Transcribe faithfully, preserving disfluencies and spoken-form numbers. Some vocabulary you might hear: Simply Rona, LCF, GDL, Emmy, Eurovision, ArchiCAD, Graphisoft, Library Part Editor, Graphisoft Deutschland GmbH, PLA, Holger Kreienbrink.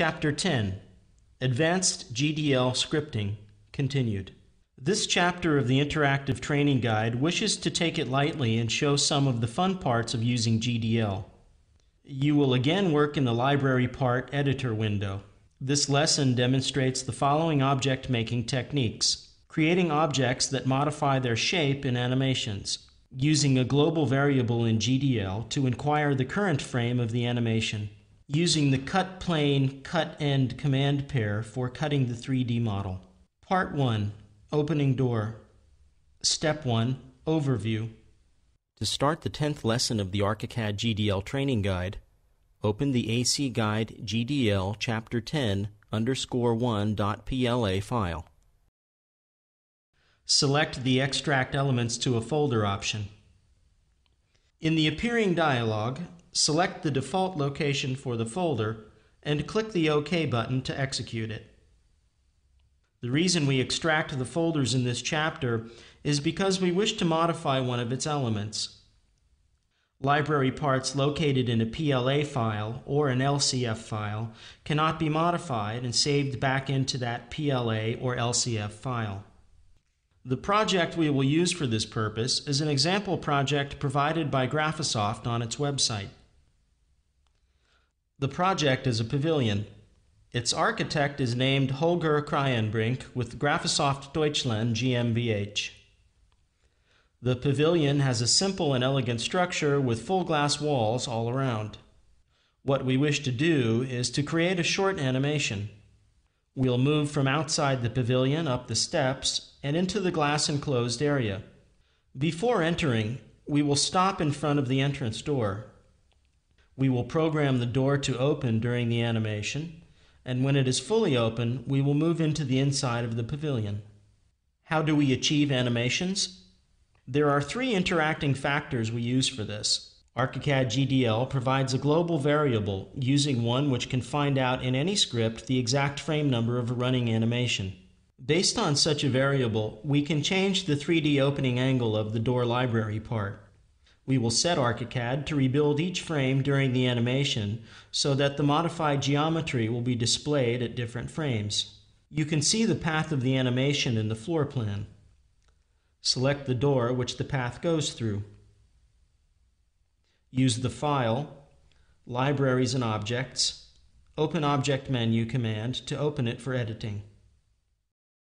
Chapter ten, Advanced G D L Scripting, Continued. This chapter of the interactive training guide wishes to take it lightly and show some of the fun parts of using G D L. You will again work in the Library Part Editor window. This lesson demonstrates the following object-making techniques: creating objects that modify their shape in animations, using a global variable in G D L to inquire the current frame of the animation, using the cut plane, cut end command pair for cutting the three D model. Part one. Opening door. Step one. Overview. To start the tenth lesson of the ArchiCAD G D L Training Guide, open the A C Guide G D L Chapter ten underscore one.pla file. Select the Extract Elements to a Folder option. In the appearing dialog, select the default location for the folder and click the OK button to execute it. The reason we extract the folders in this chapter is because we wish to modify one of its elements. Library parts located in a P L A file or an L C F file cannot be modified and saved back into that P L A or L C F file. The project we will use for this purpose is an example project provided by Graphisoft on its website. The project is a pavilion. Its architect is named Holger Kreienbrink with Graphisoft Deutschland GmbH. The pavilion has a simple and elegant structure with full glass walls all around. What we wish to do is to create a short animation. We'll move from outside the pavilion up the steps and into the glass enclosed area. Before entering, we will stop in front of the entrance door. We will program the door to open during the animation, and when it is fully open, we will move into the inside of the pavilion. How do we achieve animations? There are three interacting factors we use for this. ArchiCAD G D L provides a global variable, using one which can find out in any script the exact frame number of a running animation. Based on such a variable, we can change the three D opening angle of the door library part. We will set ArchiCAD to rebuild each frame during the animation so that the modified geometry will be displayed at different frames. You can see the path of the animation in the floor plan. Select the door which the path goes through. Use the File, Libraries and Objects, Open Object Menu command to open it for editing.